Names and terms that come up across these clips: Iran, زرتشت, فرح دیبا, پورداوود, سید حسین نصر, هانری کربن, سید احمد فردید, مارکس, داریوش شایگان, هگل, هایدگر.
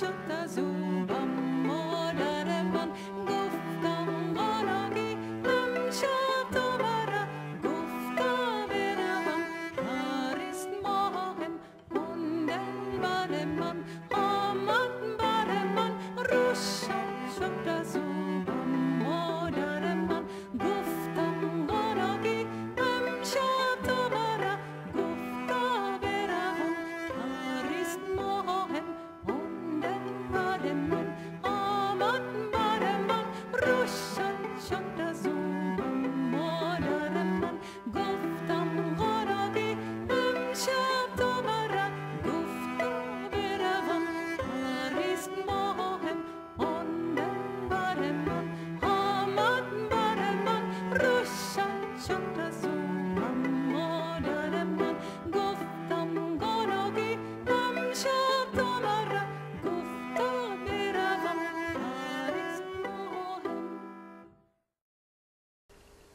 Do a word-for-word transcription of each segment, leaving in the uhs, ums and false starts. شد از او مادر من. گفتم قاراگی امشب تو برم، گفتم بروم هریست ماهم، موندن بر من آمد بر من. روشن شد از او مادر من. گفتم قاراگی امشب تو برم، گفتم بروم هریست ماهم، موندن بر من آمد بر من. روشن شد از او مادر من. گفتم قاراگی امشب تو برم، گفتم بروم هریست ماهم، موندن بر من آمد بر من. روشن شد از او مادر من. گفتم قاراگی امشب تو برم، گفتم بروم هریست ماهم.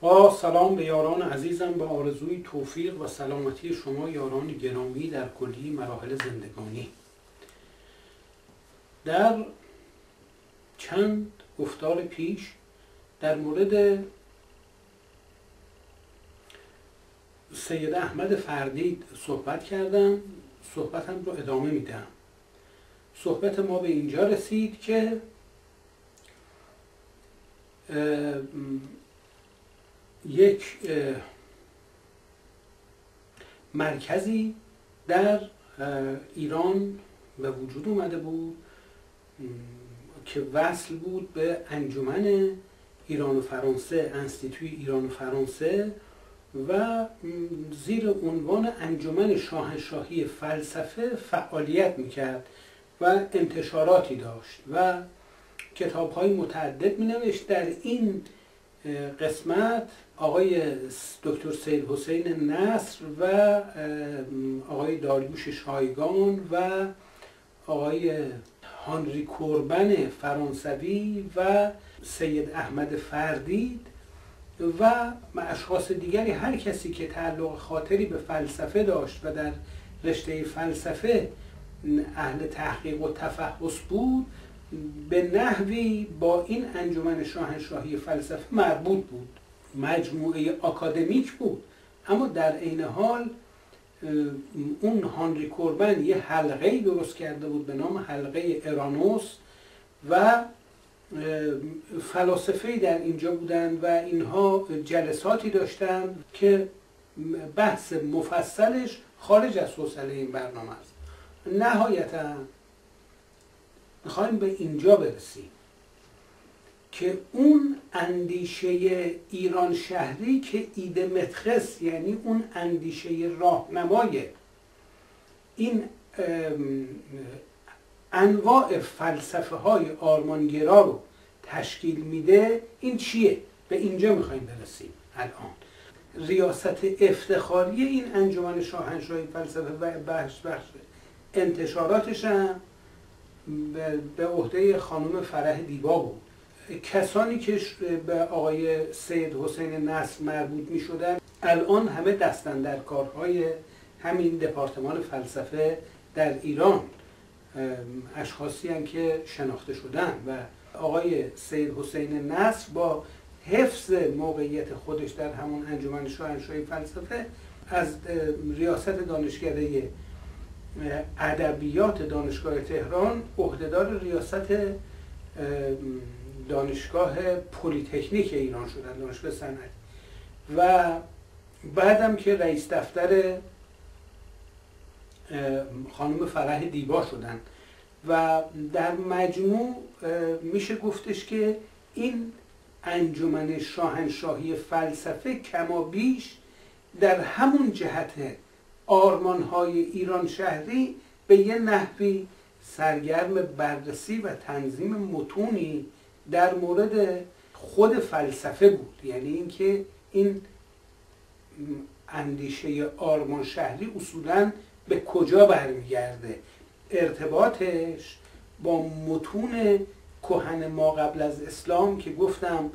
با سلام به یاران عزیزم، به آرزوی توفیق و سلامتی شما یاران گرامی در کلی مراحل زندگانی. در چند گفتار پیش در مورد سید احمد فردید صحبت کردم، صحبتم رو ادامه میدم. صحبت ما به اینجا رسید که اه، یک اه، مرکزی در اه، ایران به وجود اومده بود م، که وصل بود به انجمن ایران و فرانسه، انستیتوی ایران و فرانسه، و م، زیر عنوان انجمن شاهنشاهی فلسفه فعالیت میکرد و انتشاراتی داشت و کتاب‌های متعدد مینوشت. در این قسمت آقای دکتر سید حسین نصر و آقای داریوش شایگان و آقای هانری کربن فرانسوی و سید احمد فردید و اشخاص دیگری، هر کسی که تعلق خاطری به فلسفه داشت و در رشته فلسفه اهل تحقیق و تفحص بود، به نحوی با این انجمن شاهنشاهی فلسفه مربوط بود. مجموعه آکادمیک بود، اما در عین حال اون هانری کربن یه حلقه‌ای درست کرده بود به نام حلقه ارانوس و فلاسفه‌ای در اینجا بودند و اینها جلساتی داشتند که بحث مفصلش خارج از حوصله این برنامه است. نهایتاً میخوایم به اینجا برسیم که اون اندیشه ایران شهری که ایده متخس، یعنی اون اندیشه راهنمای این انواع فلسفه های آرمانگرا رو تشکیل میده، این چیه؟ به اینجا میخوایم برسیم. الان ریاست افتخاری این انجمن شاهنشاهی فلسفه و بخش بخش انتشاراتش هم به عهده خانم فرح دیبا بود. کسانی که به آقای سید حسین نصر مربوط می شدن الان همه دستاندرکارهای همین دپارتمان فلسفه در ایران، اشخاصی هم که شناخته شدن و آقای سید حسین نصر با حفظ موقعیت خودش در همون انجمن شاهنشاهی فلسفه از ریاست دانشکده ادبیات دانشگاه تهران عهدهدار ریاست دانشگاه پلیتکنیک ایران شدن، دانشگاه صنعتی، و بعدم که رئیس دفتر خانم فرح دیبا شدن و در مجموع میشه گفتش که این انجمن شاهنشاهی فلسفه کمابیش در همون جهته آرمان‌های ایران شهری به یه نحوی سرگرم بررسی و تنظیم متونی در مورد خود فلسفه بود. یعنی اینکه این اندیشه آرمان شهری اصولاً به کجا برمیگرده، ارتباطش با متون کهن ما قبل از اسلام که گفتم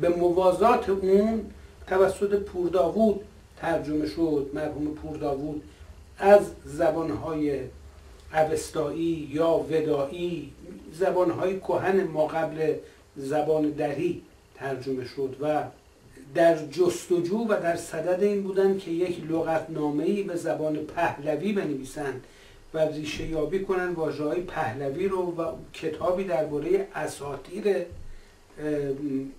به موازات اون توسط پورداوود ترجمه شد، مرحوم پورداوود، از زبانهای اوستایی یا ودایی، زبانهای کهن ما قبل زبان دری ترجمه شد و در جستجو و در صدد این بودند که یک لغتنامه‌ای به زبان پهلوی بنویسند و ریشه یابی کنند واژه‌های پهلوی رو و کتابی درباره اساطیر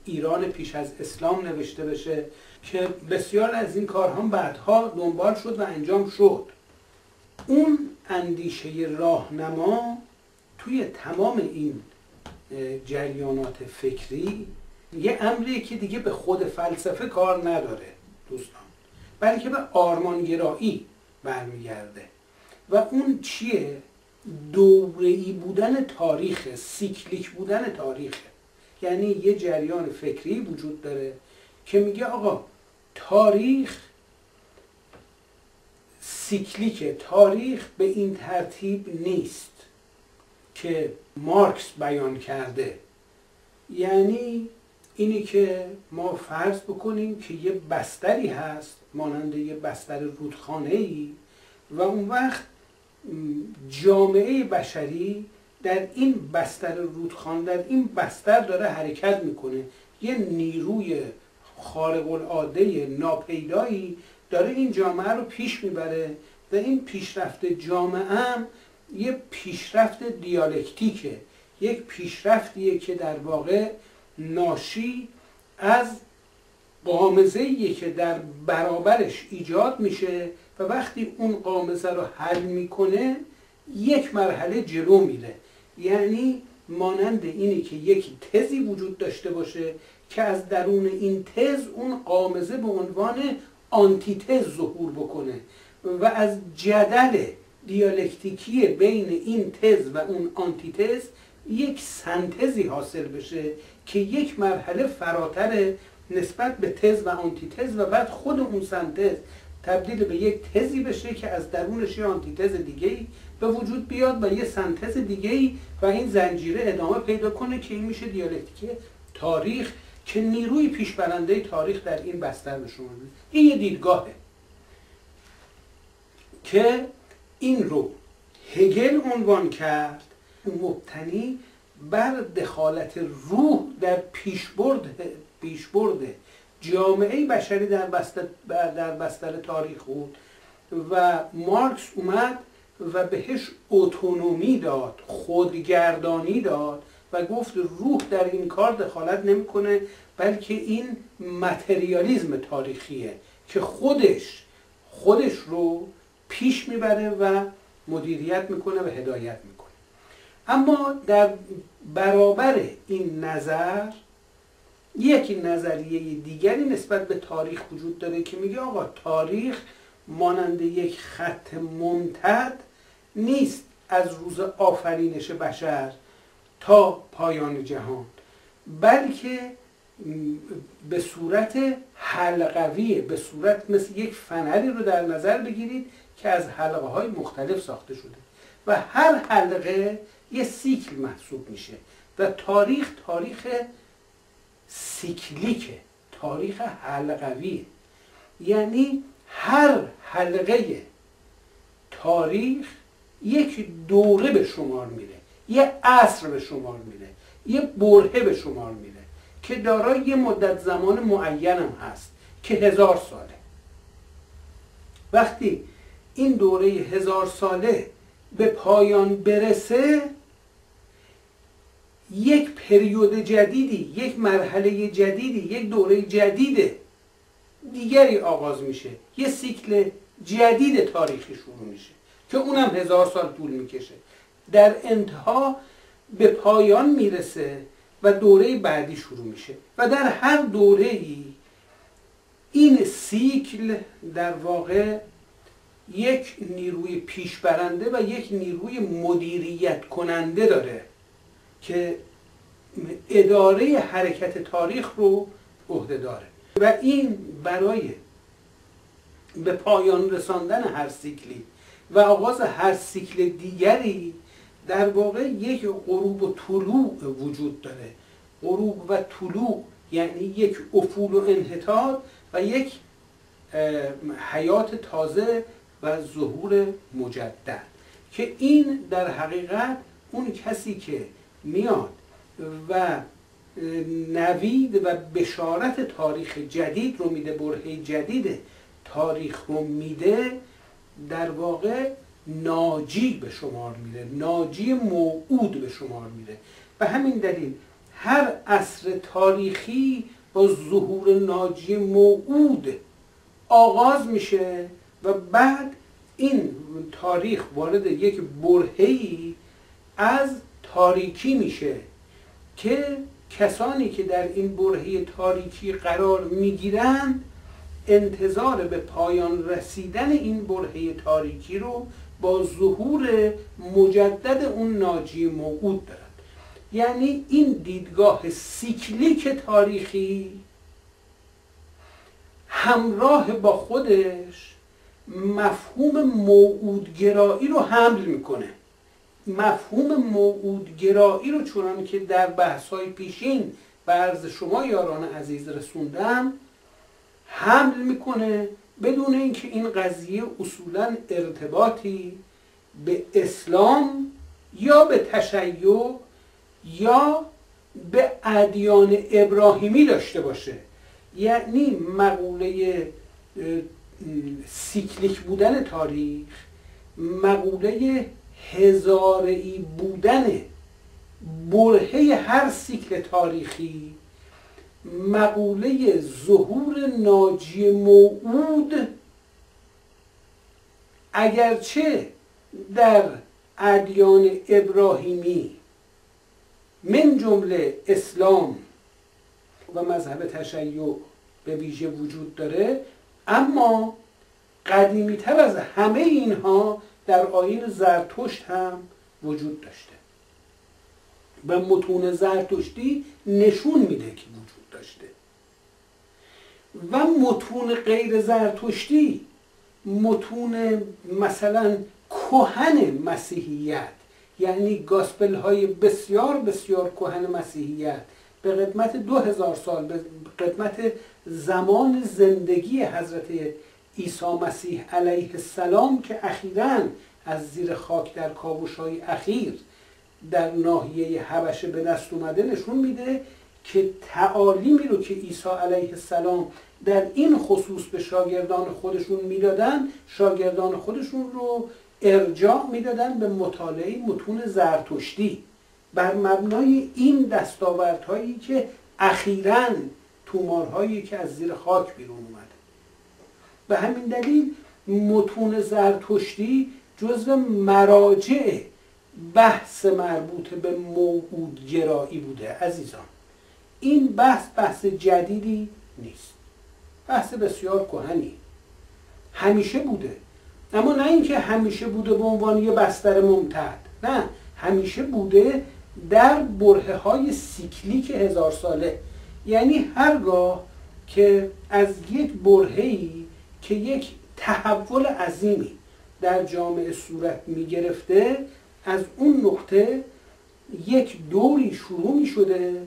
ایران پیش از اسلام نوشته بشه که بسیار از این کارها بعدها دنبال شد و انجام شد. اون اندیشه راهنما توی تمام این جریانات فکری یه امری که دیگه به خود فلسفه کار نداره دوستان، بلکه به آرمانگرایی برمیگرده و اون چیه؟ دوره‌ای بودن تاریخ، سیکلیک بودن تاریخ. یعنی یه جریان فکری وجود داره که میگه آقا تاریخ سیکلیکه، تاریخ به این ترتیب نیست که مارکس بیان کرده. یعنی اینی که ما فرض بکنیم که یه بستری هست مانند یه بستر رودخانه‌ای و اون وقت جامعه بشری در این بستر رودخانه، در این بستر داره حرکت میکنه، یه نیروی خارق العاده ناپیدایی داره این جامعه رو پیش میبره و این پیشرفت جامعه هم یه پیشرفت دیالکتیکه، یک پیشرفتیه که در واقع ناشی از قامزه‌ایه که در برابرش ایجاد میشه و وقتی اون قامزه رو حل میکنه یک مرحله جلو میره. یعنی مانند اینه که یک تزی وجود داشته باشه که از درون این تز اون قامزه به عنوان آنتیتز ظهور بکنه و از جدل دیالکتیکی بین این تز و اون آنتیتز یک سنتزی حاصل بشه که یک مرحله فراتر نسبت به تز و آنتیتز و بعد خود اون سنتز تبدیل به یک تزی بشه که از درونش یه آنتیتز دیگه‌ای به وجود بیاد و یه سنتز دیگه‌ای و این زنجیره ادامه پیدا کنه که این میشه دیالکتیک تاریخ که نیروی پیشبرنده تاریخ در این بستر به شما میاد. این یه دیدگاهه که این رو هگل عنوان کرد، مبتنی بر دخالت روح در پیشبرد پیشبرد جامعه بشری در بستر در بستر تاریخ بود و مارکس اومد و بهش اتونومی داد، خودگردانی داد و گفت روح در این کار دخالت نمیکنه، بلکه این متریالیزم تاریخیه که خودش خودش رو پیش میبره و مدیریت میکنه و هدایت میکنه. اما در برابر این نظر یکی نظریه دیگری نسبت به تاریخ وجود داره که میگه آقا تاریخ مانند یک خط ممتد نیست از روز آفرینش بشر تا پایان جهان، بلکه به صورت حلقویه، به صورت مثل یک فنری رو در نظر بگیرید که از حلقه های مختلف ساخته شده و هر حلقه یه سیکل محسوب میشه و تاریخ تاریخ سیکلیکه، تاریخ حلقویه. یعنی هر حلقه تاریخ یک دوره به شمار میره، یه عصر به شمار میره، یه برهه به شمار میره که دارای یه مدت زمان معین هم هست که هزار ساله. وقتی این دوره هزار ساله به پایان برسه یک پریود جدیدی، یک مرحله جدیدی، یک دوره جدید دیگری آغاز میشه، یه سیکل جدید تاریخی شروع میشه که اونم هزار سال طول میکشه، در انتها به پایان میرسه و دوره بعدی شروع میشه و در هر دوره‌ای این سیکل در واقع یک نیروی پیشبرنده و یک نیروی مدیریت کننده داره که اداره حرکت تاریخ رو عهده داره و این برای به پایان رساندن هر سیکلی و آغاز هر سیکل دیگری در واقع یک غروب و طلوع وجود داره. غروب و طلوع یعنی یک افول و انحطاط و یک حیات تازه و ظهور مجدد. که این در حقیقت اون کسی که میاد و نوید و بشارت تاریخ جدید رو میده، برهه جدید تاریخ رو میده، در واقع ناجی به شمار میره، ناجی موعود به شمار میره. به همین دلیل هر عصر تاریخی با ظهور ناجی موعود آغاز میشه و بعد این تاریخ وارد یک برهه‌ای از تاریکی میشه که کسانی که در این برهه تاریکی قرار میگیرند انتظار به پایان رسیدن این برهه تاریکی رو با ظهور مجدد اون ناجی موعود دارند. یعنی این دیدگاه سیکلیک تاریخی همراه با خودش مفهوم موعودگرایی رو حمل میکنه. مفهوم موعودگرایی رو چونان که در بحث‌های پیشین به عرض شما یاران عزیز رسوندم حمل میکنه، بدون اینکه این قضیه اصولا ارتباطی به اسلام یا به تشیع یا به ادیان ابراهیمی داشته باشه. یعنی مقوله سیکلیک بودن تاریخ، مقوله هزاره‌ای بودن برهه هر سیکل تاریخی، مقوله ظهور ناجی موعود، اگرچه در ادیان ابراهیمی من جمله اسلام و مذهب تشیع به ویژه وجود داره، اما قدیمی‌تر از همه اینها در آیین زرتشت هم وجود داشته و متون زرتشتی نشون میده که وجود داشته و متون غیر زرتشتی، متون مثلا کهن مسیحیت، یعنی گاسپل های بسیار بسیار کهن مسیحیت به قدمت دو هزار سال، به قدمت زمان زندگی حضرت عیسی مسیح علیه السلام که اخیراً از زیر خاک در کاوش‌های اخیر در ناحیه حبشه به دست اومده، نشون میده که تعالیمی رو که عیسی علیه السلام در این خصوص به شاگردان خودشون میدادن، شاگردان خودشون رو ارجاع میدادن به مطالعه متون زرتشتی بر مبنای این دستاوردهایی که اخیراً تومارهایی که از زیر خاک بیرون اومده. به همین دلیل متون زرتشتی جزو مراجع بحث مربوط به موعودگرایی بوده. عزیزان، این بحث بحث جدیدی نیست، بحث بسیار کهنی همیشه بوده، اما نه اینکه همیشه بوده به عنوان یه بستر ممتد، نه، همیشه بوده در برهه‌های سیکلیک هزار ساله. یعنی هرگاه که از یک برهه‌ای که یک تحول عظیمی در جامعه صورت میگرفته، از اون نقطه یک دوری شروع می شده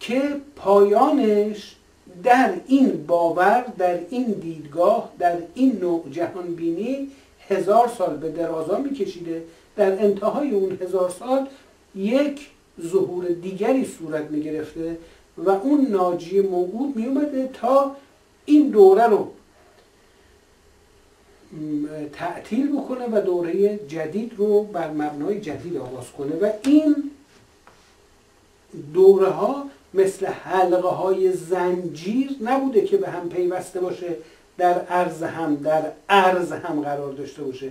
که پایانش در این باور، در این دیدگاه، در این نوع جهانبینی هزار سال به درازا می کشیده. در انتهای اون هزار سال یک ظهور دیگری صورت می گرفته و اون ناجی موعود می اومده تا این دوره رو تعطیل بکنه و دوره جدید رو بر مبنای جدید آغاز کنه. و این دوره ها مثل حلقه های زنجیر نبوده که به هم پیوسته باشه، در عرض هم در عرض هم قرار داشته باشه،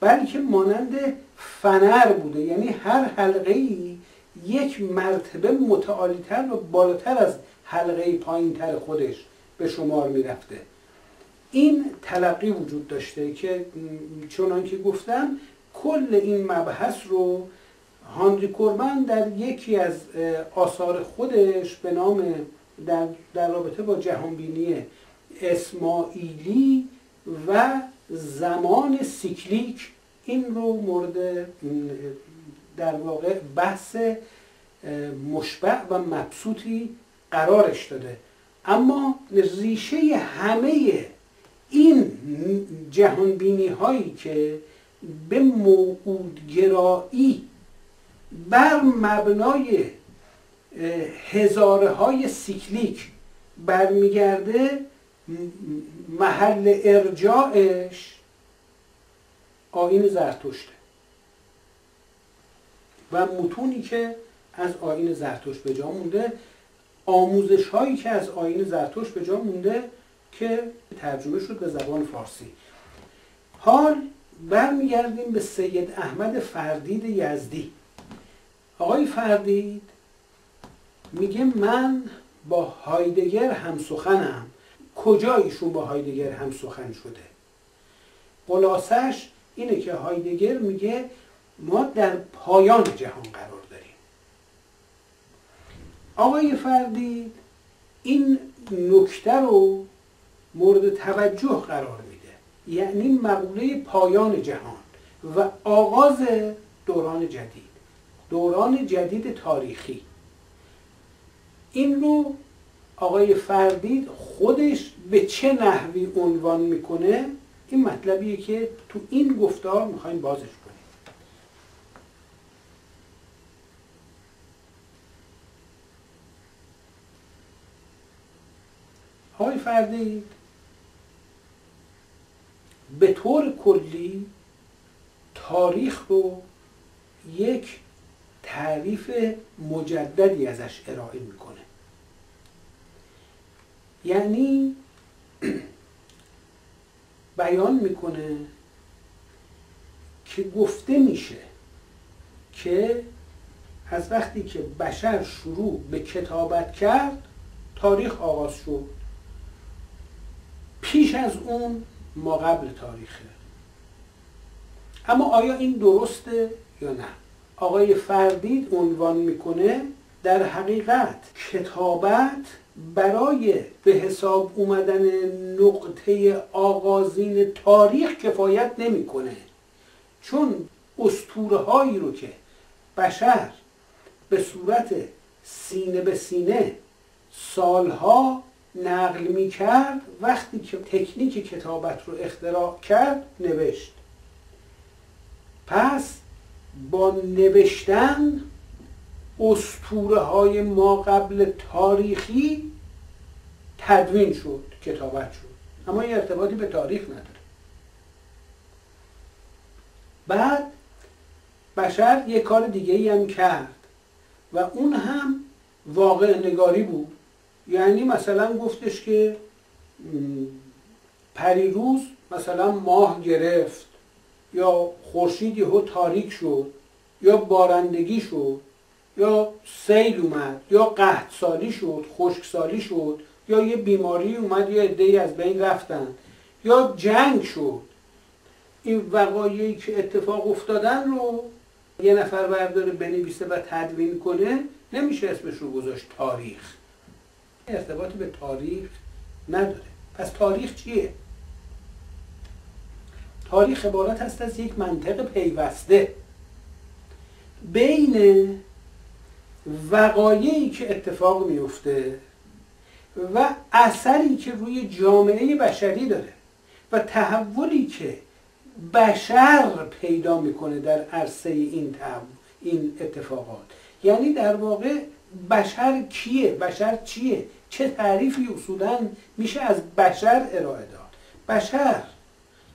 بلکه مانند فنر بوده. یعنی هر حلقه ای یک مرتبه متعالی تر و بالاتر از حلقه پایین تر خودش به شمار می رفته. این تلقی وجود داشته که چنان که گفتم کل این مبحث رو هانری کربن در یکی از آثار خودش به نام در, در رابطه با جهانبینی اسماعیلی و زمان سیکلیک، این رو مورد در واقع بحث مشبع و مبسوطی قرارش داده. اما ریشه همه این جهانبینی هایی که به موعودگرایی بر مبنای هزاره های سیکلیک برمیگرده، محل ارجاعش آیین زرتشته و متونی که از آیین زرتشت به جا مونده، آموزش هایی که از آیین زرتشت به جا مونده که ترجمه شد به زبان فارسی. حال برمیگردیم به سید احمد فردید یزدی. آقای فردید میگه من با هایدگر همسخنم. کجا ایشون با هایدگر همسخن شده؟ خلاصش اینه که هایدگر میگه ما در پایان جهان قرار داریم. آقای فردید این نکته رو مورد توجه قرار میده، یعنی مقوله پایان جهان و آغاز دوران جدید، دوران جدید تاریخی. این رو آقای فردید خودش به چه نحوی عنوان میکنه، این مطلبیه که تو این گفتار میخوایم بازش کنیم. آقای فردید به طور کلی تاریخ رو یک تعریف مجددی ازش ارائه میکنه، یعنی بیان میکنه که گفته میشه که از وقتی که بشر شروع به کتابت کرد تاریخ آغاز شد، پیش از اون ما قبل تاریخه. اما آیا این درسته یا نه؟ آقای فردید عنوان میکنه در حقیقت کتابت برای به حساب اومدن نقطه آغازین تاریخ کفایت نمیکنه، چون اسطوره هایی رو که بشر به صورت سینه به سینه سالها نقل میکرد، وقتی که تکنیک کتابت رو اختراع کرد نوشت. پس با نوشتن اسطوره های ما قبل تاریخی تدوین شد، کتابت شد، اما این ارتباطی به تاریخ نداره. بعد بشر یک کار دیگه ای هم کرد و اون هم واقع نگاری بود، یعنی مثلا گفتش که پریروز مثلا ماه گرفت، یا خورشید یهو تاریک شد، یا بارندگی شد، یا سیل اومد، یا قحطسالی شد، خشکسالی شد، یا یه بیماری اومد، یا عده‌ای از بین رفتن، یا جنگ شد. این وقایعی که اتفاق افتادن رو یه نفر برداره بنویسه و تدوین کنه، نمیشه اسمش رو گذاشت تاریخ. ارتباطی به تاریخ نداره. پس تاریخ چیه؟ تاریخ عبارت است از یک منطق پیوسته بین وقایعی که اتفاق میفته و اثری که روی جامعه بشری داره و تحولی که بشر پیدا میکنه در عرصه این این اتفاقات. یعنی در واقع بشر کیه؟ بشر چیه؟ چه تعریفی اصولاً میشه از بشر ارائه داد؟ بشر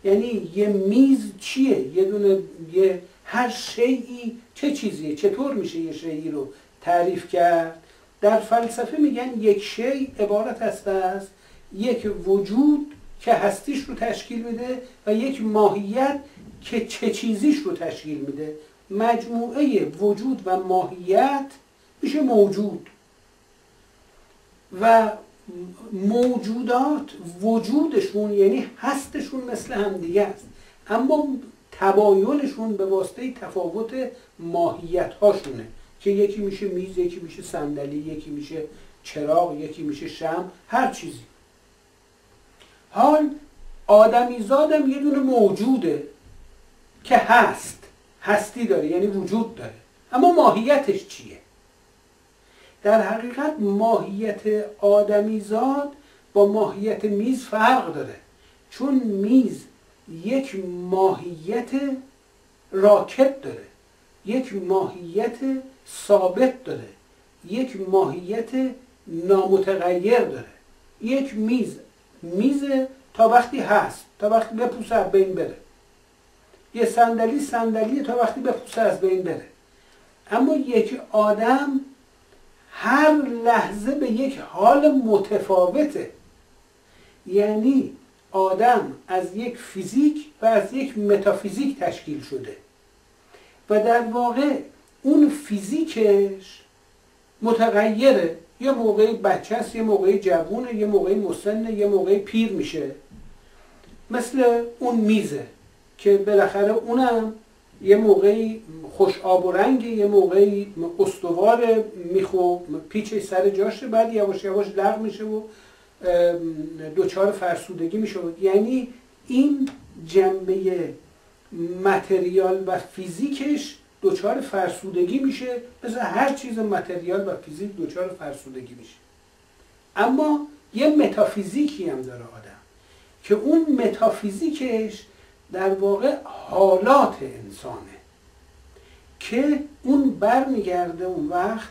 یعنی یه میز چیه؟ یه دونه یه هر شیئی چه چیزیه؟ چطور میشه یه شیئی رو تعریف کرد؟ در فلسفه میگن یک شی عبارت است از یک وجود که هستیش رو تشکیل میده و یک ماهیت که چه چیزیش رو تشکیل میده. مجموعه وجود و ماهیت میشه موجود، و موجودات وجودشون یعنی هستشون مثل همدیگه است، اما تباینشون به واسطه تفاوت ماهیت هاشونه که یکی میشه میز، یکی میشه صندلی، یکی میشه چراغ، یکی میشه شمع، هر چیزی. حال آدمیزادم یه دونه موجوده که هست، هستی داره یعنی وجود داره، اما ماهیتش چیه؟ در حقیقت ماهیت آدمیزاد با ماهیت میز فرق داره، چون میز یک ماهیت راکت داره، یک ماهیت ثابت داره، یک ماهیت نامتغیر داره. یک میز میزه تا وقتی هست، تا وقتی بپوسه از بین بره. یه صندلی صندلیه تا وقتی بپوسه از بین بره. اما یک آدم هر لحظه به یک حال متفاوته. یعنی آدم از یک فیزیک و از یک متافیزیک تشکیل شده و در واقع اون فیزیکش متغیره. یه موقعی بچه است، یه موقعی جوونه، یه موقعی مسنه، یه موقعی پیر میشه. مثل اون میزه که بالاخره اونم یه موقعی خوش آب و رنگه، یه موقعی استواره، میخو پیچه سر جاشه، بعد یواش یواش لغ میشه و دوچار فرسودگی میشه. یعنی این جنبه متریال و فیزیکش دوچار فرسودگی میشه، مثل هر چیز متریال و فیزیک دوچار فرسودگی میشه. اما یه متافیزیکی هم داره آدم که اون متافیزیکش در واقع حالات انسانه که اون برمیگرده اون وقت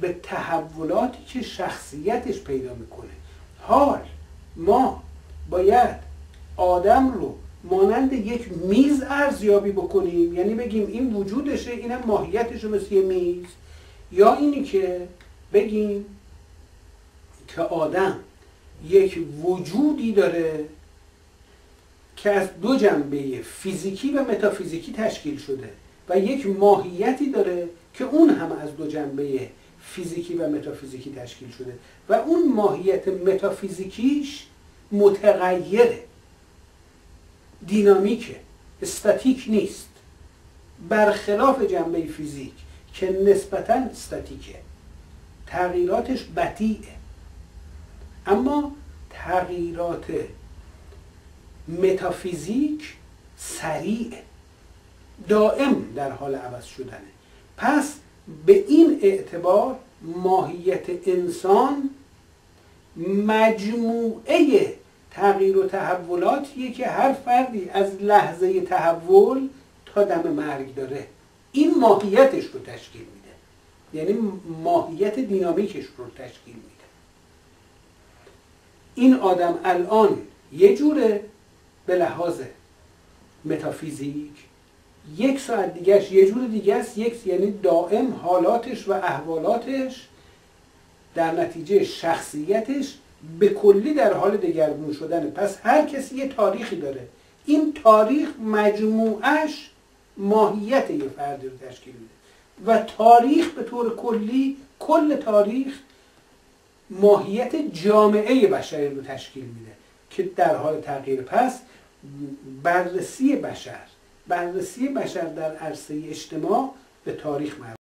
به تحولاتی که شخصیتش پیدا میکنه. حال ما باید آدم رو مانند یک میز ارزیابی بکنیم، یعنی بگیم این وجودشه، اینم ماهیتشه مثل یه میز، یا اینی که بگیم که آدم یک وجودی داره که از دو جنبه فیزیکی و متافیزیکی تشکیل شده و یک ماهیتی داره که اون هم از دو جنبه فیزیکی و متافیزیکی تشکیل شده و اون ماهیت متافیزیکیش متغیره، دینامیکه، استاتیک نیست، برخلاف جنبه فیزیک که نسبتاً استاتیکه، تغییراتش بطیئه. اما تغییرات متافیزیک سریع، دائم در حال عوض شدنه. پس به این اعتبار ماهیت انسان مجموعه تغییر و تحولاتیه که هر فردی از لحظه تحول تا دم مرگ داره. این ماهیتش رو تشکیل میده، یعنی ماهیت دینامیکش رو تشکیل میده. این آدم الان یه جوره به لحاظ متافیزیک، یک ساعت دیگهش یه جور دیگه است، یک یعنی دائم حالاتش و احوالاتش در نتیجه شخصیتش به کلی در حال دگرگون شدنه. پس هر کسی یه تاریخی داره، این تاریخ مجموعش ماهیت یه فردی رو تشکیل میده و تاریخ به طور کلی، کل تاریخ ماهیت جامعه بشری رو تشکیل میده که در حال تغییر. پس بررسی بشر بررسی بشر در عرصه اجتماع به تاریخ مربوط.